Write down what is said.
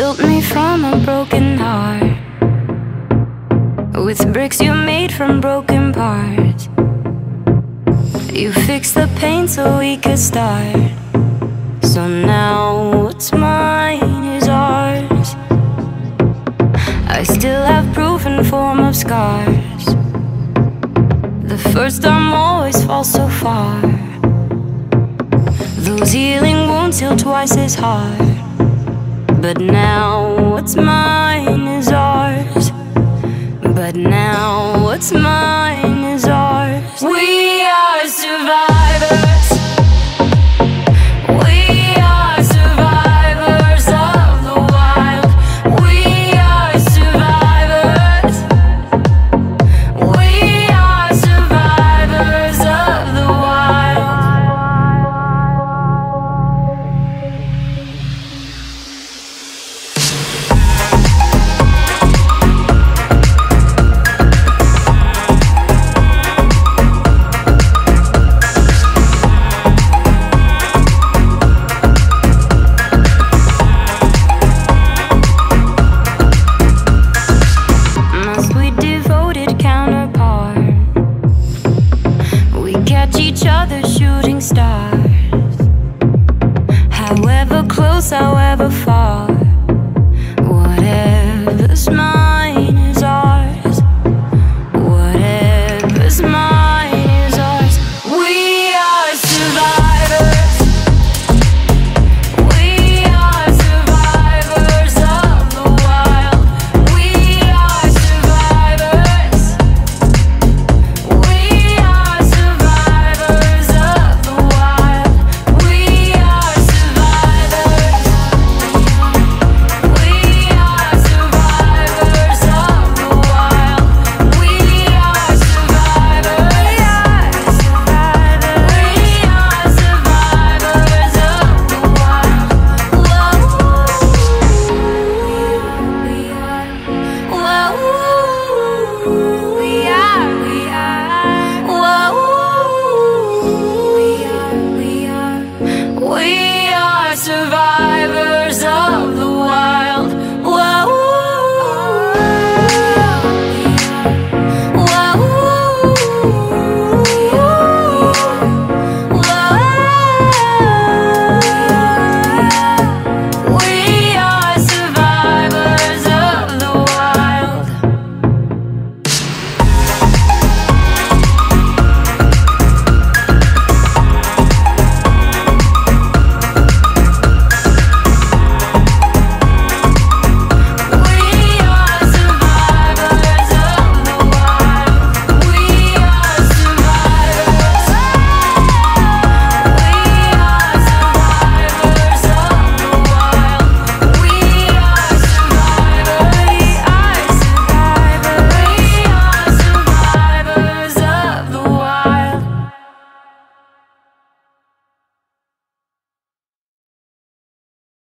built me from a broken heart, with bricks you made from broken parts. You fixed the pain so we could start. So now what's mine is ours. I still have proof in form of scars. The first arm always falls so far. Those healing wounds heal twice as hard. But now what's mine?